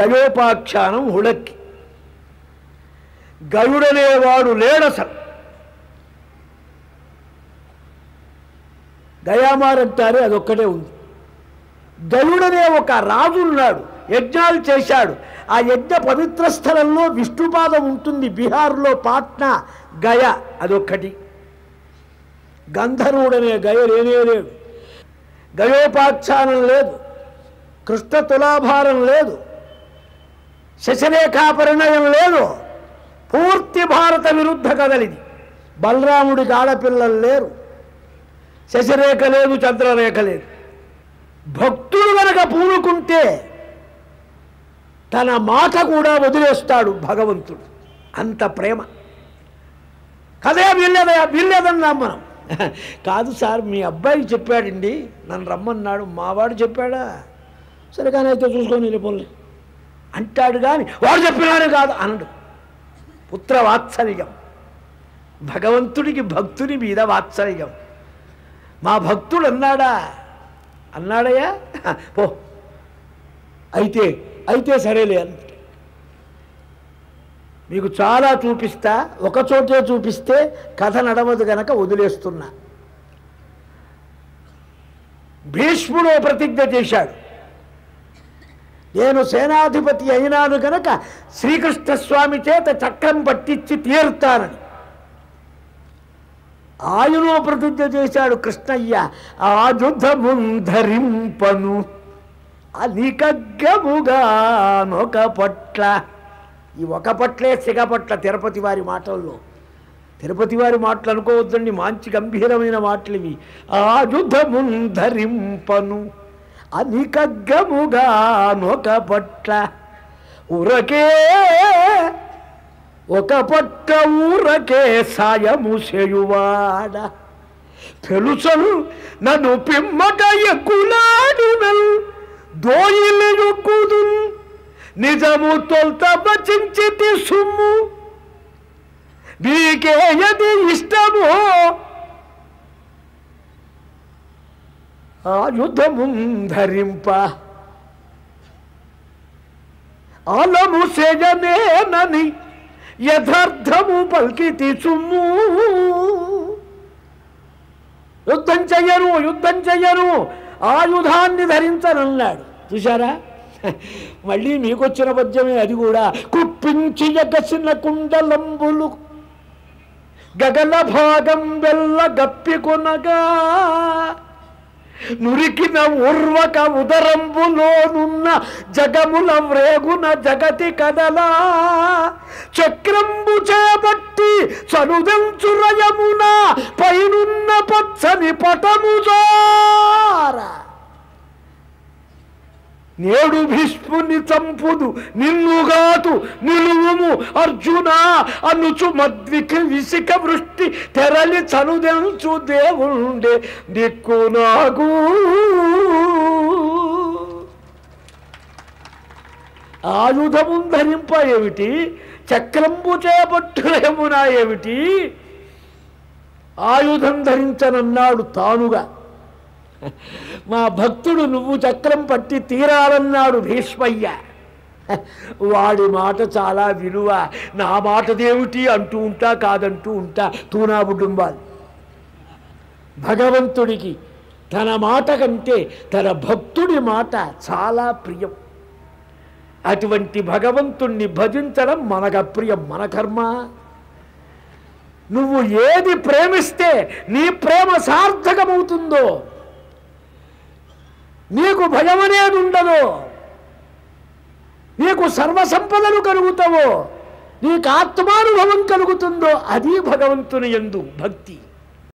గయోపాఖ్యానం హుళక్కి. గయుడనేవాడు లేడసలు. గయామారంటారే అదొక్కటే ఉంది. గయుడనే ఒక రాజున్నాడు, యజ్ఞాలు చేశాడు. ఆ యజ్ఞ పవిత్ర స్థలంలో విష్ణుపాదం ఉంటుంది. బీహార్లో పాట్నా గయ అదొక్కటి. గంధర్వుడనే గయ లేనేలేడు. గయోపాఖ్యానం లేదు, కృష్ణతులాభారం లేదు, శశిరేఖా పరిణయం లేదు. పూర్తి భారత విరుద్ధ కథలిది. బలరాముడికి ఆడపిల్లలు లేరు, శశిరేఖ లేదు, చంద్రరేఖ లేదు. భక్తుడు కనుక పూనుకుంటే తన మాట కూడా వదిలేస్తాడు భగవంతుడు. అంత ప్రేమ కదే. వీళ్ళేదన్నాం మనం. కాదు సార్, మీ అబ్బాయి చెప్పాడండి, నన్ను రమ్మన్నాడు. మావాడు చెప్పాడా? సరే కానీ అయితే చూసుకొని వెళ్ళిపోలే అంటాడు. కానీ వాడు చెప్పినానే కాదు అనడు. పుత్ర వాత్సల్యం, భగవంతుడికి భక్తుని మీద వాత్సల్యం. మా భక్తుడు అన్నాడా? అన్నాడయ్యా, పో అయితే అయితే సరేలే అంట. మీకు చాలా చూపిస్తా, ఒకచోటే చూపిస్తే కథ నడవదు గనక వదిలేస్తున్నా. భీష్ముడు ప్రతిజ్ఞ చేశాడు, నేను సేనాధిపతి అయినాను గనక శ్రీకృష్ణస్వామి చేత చక్రం పట్టించి తీరుతానని ఆయనో ప్రతిజ్ఞ చేశాడు. కృష్ణయ్య ఆయుధముంధరింపను అనికగ్గముగా నొక పట్ల. ఈ ఒక పట్లే సిగపట్ల తిరుపతి వారి మాటల్లో. తిరుపతి వారి మాటలు అనుకోవద్దండి, మంచి గంభీరమైన మాటలు ఇవి. ఆయుధముంధరింపను అనికగ్గముగా నొక పట్ల ఉరకే ఒక పట్ట ఊరకే సాయము చేయువాడ తెలుసను నన్ను పిమ్మట ఎక్కులాడునల్ దోయిలు కుదు నిజము తొలత వచించితి సుమ్ము నీకే యది ఇష్టము ఆయుధముంధరింప ఆలము సేజనేనని యథార్థము పలికితి సుమ్ము. యుద్ధం చెయ్యను, యుద్ధం చెయ్యను, ఆయుధాన్ని ధరించనన్నాడు. చూశారా, మళ్ళీ మీకొచ్చిన పద్యమే అది కూడా. కుప్పించి ఎగసిన కుండలంబులు గగన భాగం వెళ్ళ గప్పి కొనగా నురికిన ఉర్వక ఉదరంబులోనున్న జగముల వ్రేగున జగతి కదలా చక్రంబు చేపట్టి చనుదంచురయమున పైనున్న పచ్చని పటముజారా నేడు భీష్ముని చంపుదు నిన్నుగాదు నిలువుము అర్జున అనుచు మద్విక విసిక వృష్టి తెరలి చనుదెంచు దేవుండే దిక్కు నాగు ఆయుధము ధరింప ఏమిటి, చక్రంబు చేపట్టుమునా ఏమిటి, ఆయుధం ధరించనన్నాడు తానుగా. మా భక్తుడు నువ్వు చక్రం పట్టి తీరాలన్నాడు భీష్మయ్య. వాడి మాట చాలా విలువ. నా మాటదేమిటి అంటూ ఉంటా, కాదంటూ ఉంటా. తూనా కుటుంబాలు భగవంతుడికి తన మాట కంటే తన భక్తుడి మాట చాలా ప్రియం. అటువంటి భగవంతుణ్ణి భజించడం మనకు అప్రియం, మన కర్మ. నువ్వు ఏది ప్రేమిస్తే నీ ప్రేమ సార్థకమవుతుందో, నీకు భయం అనేది ఉండదు, నీకు సర్వసంపదలు కలుగుతావో, నీకు ఆత్మానుభవం కలుగుతుందో అది భగవంతుని యందు భక్తి.